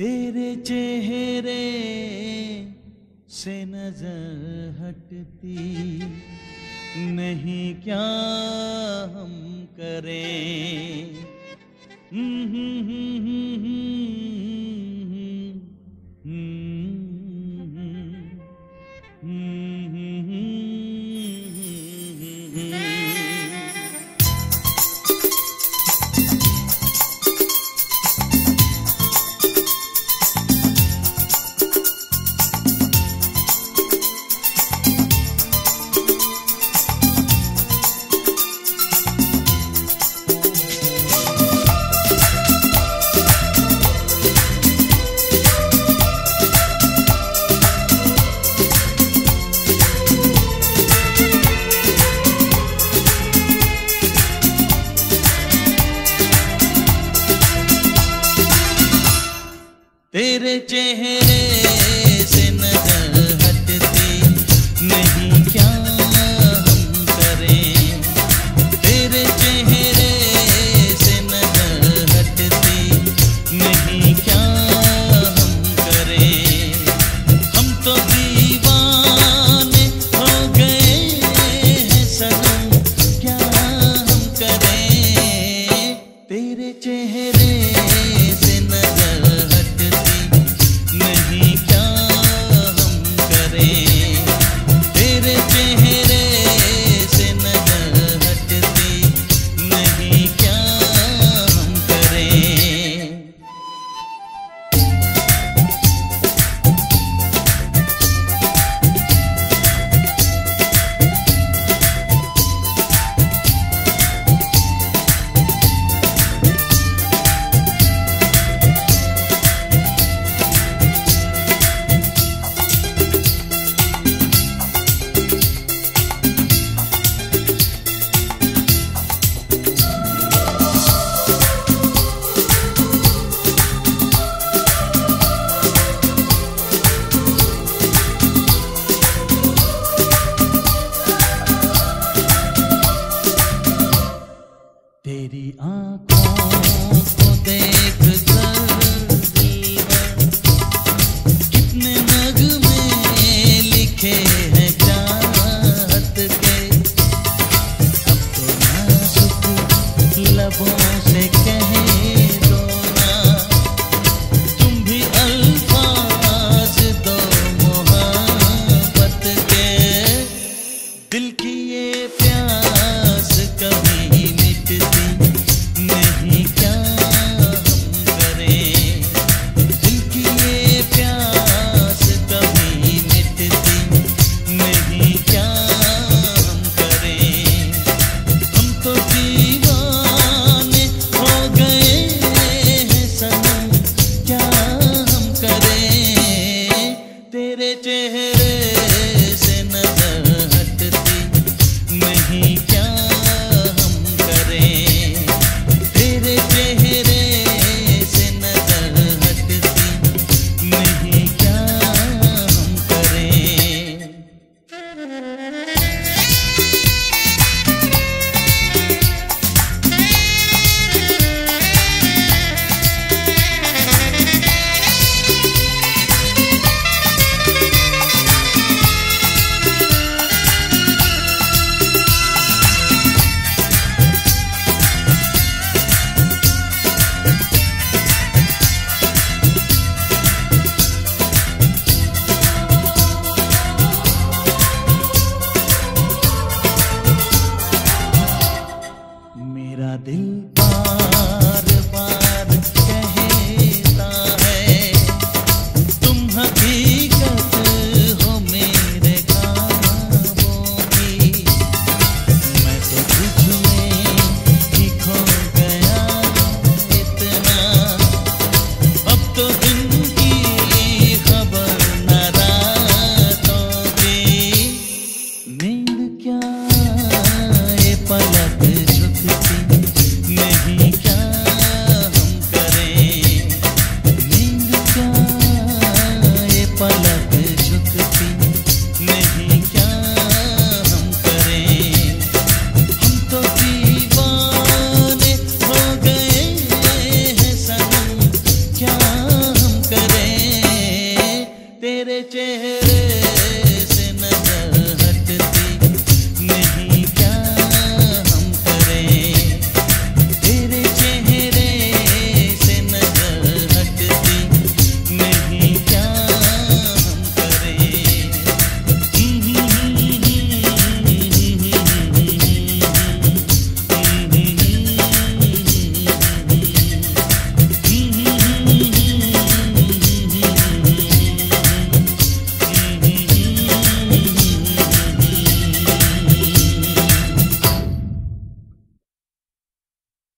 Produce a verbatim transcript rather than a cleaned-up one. तेरे चेहरे से नजर हटती नहीं क्या हम करें, तेरे चेहरे से नजर हटती नहीं क्या हम करें, तेरे चेहरे से नजर हटती नहीं क्या हम करें। हम तो दीवाने हो गए हैं सनम क्या हम करें, तेरे चेहरे से नजर हटती नहीं क्या करें।